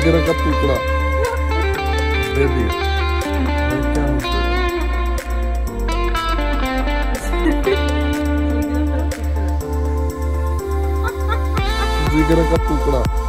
जिगरा का टुकड़ा दे दिया। क्या होता है? जिगरा का टुकड़ा।